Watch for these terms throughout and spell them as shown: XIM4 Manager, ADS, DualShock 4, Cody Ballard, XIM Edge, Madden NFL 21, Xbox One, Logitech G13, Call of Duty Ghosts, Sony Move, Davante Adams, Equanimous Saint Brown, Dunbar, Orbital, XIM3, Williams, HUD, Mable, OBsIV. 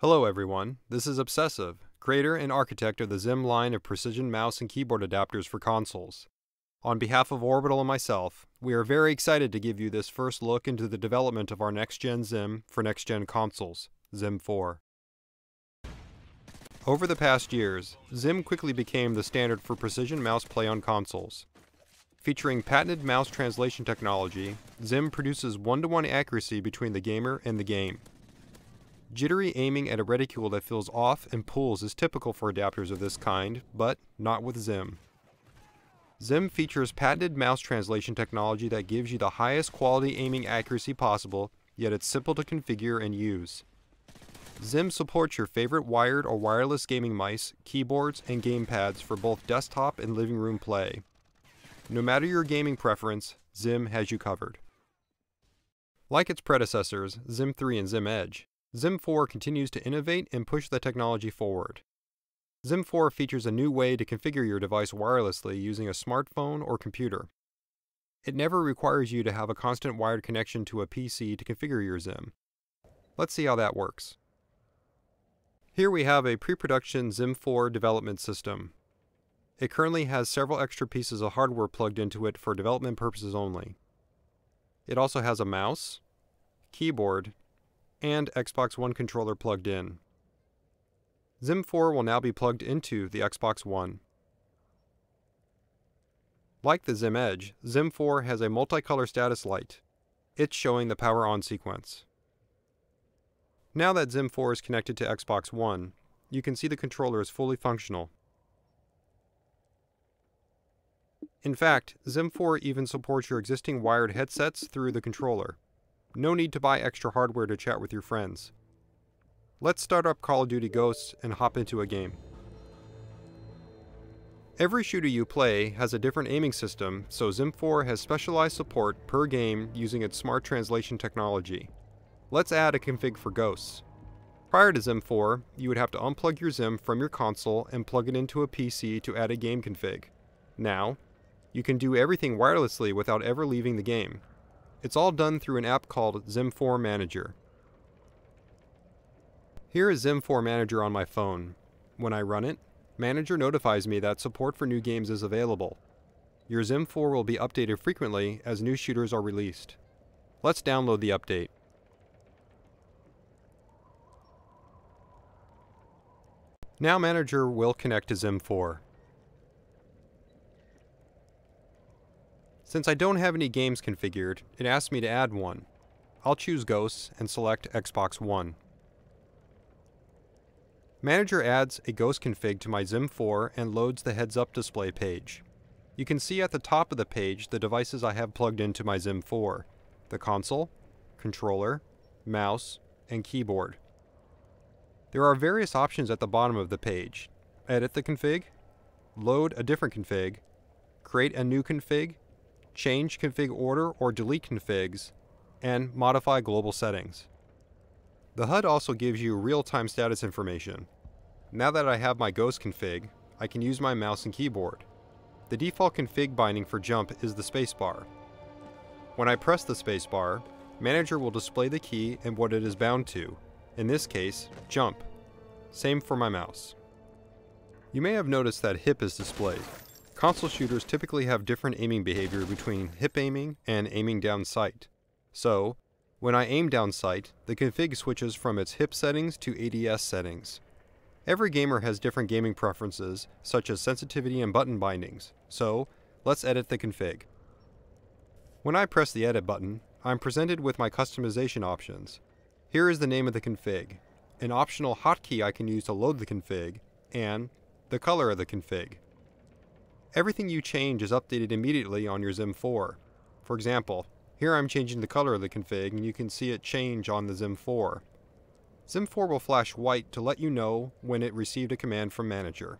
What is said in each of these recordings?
Hello everyone, this is OBsIV, creator and architect of the XIM line of precision mouse and keyboard adapters for consoles. On behalf of Orbital and myself, we are very excited to give you this first look into the development of our next-gen XIM for next-gen consoles, XIM4. Over the past years, XIM quickly became the standard for precision mouse play on consoles. Featuring patented mouse translation technology, XIM produces one-to-one accuracy between the gamer and the game. Jittery aiming at a reticule that feels off and pulls is typical for adapters of this kind, but not with XIM. XIM features patented mouse translation technology that gives you the highest quality aiming accuracy possible, yet it's simple to configure and use. XIM supports your favorite wired or wireless gaming mice, keyboards, and gamepads for both desktop and living room play. No matter your gaming preference, XIM has you covered. Like its predecessors, XIM3 and XIM Edge, XIM4 continues to innovate and push the technology forward. XIM4 features a new way to configure your device wirelessly using a smartphone or computer. It never requires you to have a constant wired connection to a PC to configure your XIM. Let's see how that works. Here we have a pre-production XIM4 development system. It currently has several extra pieces of hardware plugged into it for development purposes only. It also has a mouse, keyboard, and Xbox One controller plugged in. XIM4 will now be plugged into the Xbox One. Like the XIM Edge, XIM4 has a multicolor status light. It's showing the power on sequence. Now that XIM4 is connected to Xbox One, you can see the controller is fully functional. In fact, XIM4 even supports your existing wired headsets through the controller. No need to buy extra hardware to chat with your friends. Let's start up Call of Duty Ghosts and hop into a game. Every shooter you play has a different aiming system, so XIM4 has specialized support per game using its smart translation technology. Let's add a config for Ghosts. Prior to XIM4, you would have to unplug your XIM from your console and plug it into a PC to add a game config. Now, you can do everything wirelessly without ever leaving the game. It's all done through an app called XIM4 Manager. Here is XIM4 Manager on my phone. When I run it, Manager notifies me that support for new games is available. Your XIM4 will be updated frequently as new shooters are released. Let's download the update. Now Manager will connect to XIM4. Since I don't have any games configured, it asks me to add one. I'll choose Ghosts and select Xbox One. Manager adds a Ghost config to my XIM4 and loads the heads-up display page. You can see at the top of the page the devices I have plugged into my XIM4: the console, controller, mouse, and keyboard. There are various options at the bottom of the page: edit the config, load a different config, create a new config, change config order or delete configs, and modify global settings. The HUD also gives you real-time status information. Now that I have my Ghost config, I can use my mouse and keyboard. The default config binding for jump is the spacebar. When I press the spacebar, Manager will display the key and what it is bound to, in this case, jump. Same for my mouse. You may have noticed that hip is displayed. Console shooters typically have different aiming behavior between hip aiming and aiming down sight. So, when I aim down sight, the config switches from its hip settings to ADS settings. Every gamer has different gaming preferences, such as sensitivity and button bindings, so let's edit the config. When I press the edit button, I'm presented with my customization options. Here is the name of the config, an optional hotkey I can use to load the config, and the color of the config. Everything you change is updated immediately on your XIM4. For example, here I'm changing the color of the config and you can see it change on the XIM4. XIM4 will flash white to let you know when it received a command from Manager.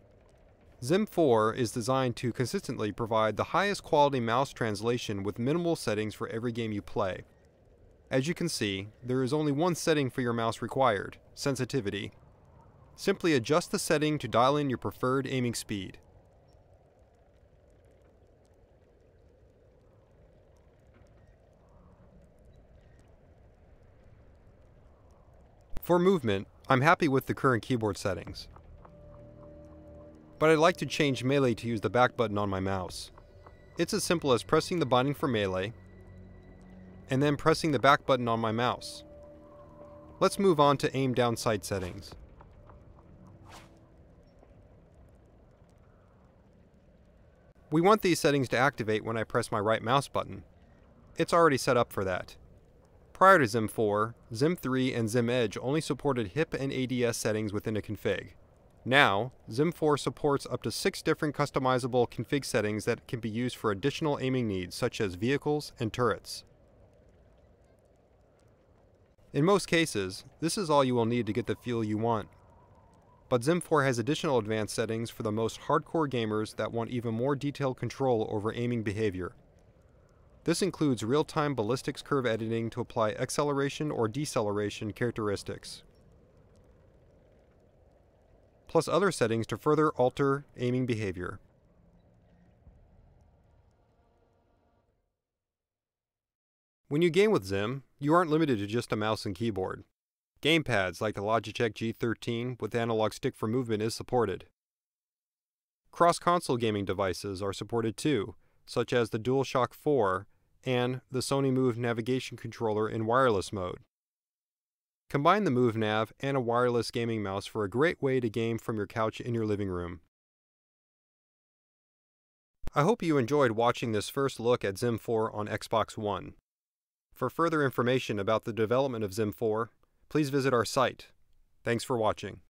XIM4 is designed to consistently provide the highest quality mouse translation with minimal settings for every game you play. As you can see, there is only one setting for your mouse required: sensitivity. Simply adjust the setting to dial in your preferred aiming speed. For movement, I'm happy with the current keyboard settings, but I'd like to change Melee to use the back button on my mouse. It's as simple as pressing the binding for Melee, and then pressing the back button on my mouse. Let's move on to aim down sight settings. We want these settings to activate when I press my right mouse button. It's already set up for that. Prior to XIM4, XIM3 and XIM Edge only supported HIP and ADS settings within a config. Now, XIM4 supports up to 6 different customizable config settings that can be used for additional aiming needs such as vehicles and turrets. In most cases, this is all you will need to get the feel you want. But XIM4 has additional advanced settings for the most hardcore gamers that want even more detailed control over aiming behavior. This includes real-time ballistics curve editing to apply acceleration or deceleration characteristics, plus other settings to further alter aiming behavior. When you game with XIM, you aren't limited to just a mouse and keyboard. Gamepads like the Logitech G13 with analog stick for movement is supported. Cross-console gaming devices are supported too, such as the DualShock 4 and the Sony Move navigation controller in wireless mode. Combine the Move Nav and a wireless gaming mouse for a great way to game from your couch in your living room. I hope you enjoyed watching this first look at XIM4 on Xbox One. For further information about the development of XIM4, please visit our site. Thanks for watching.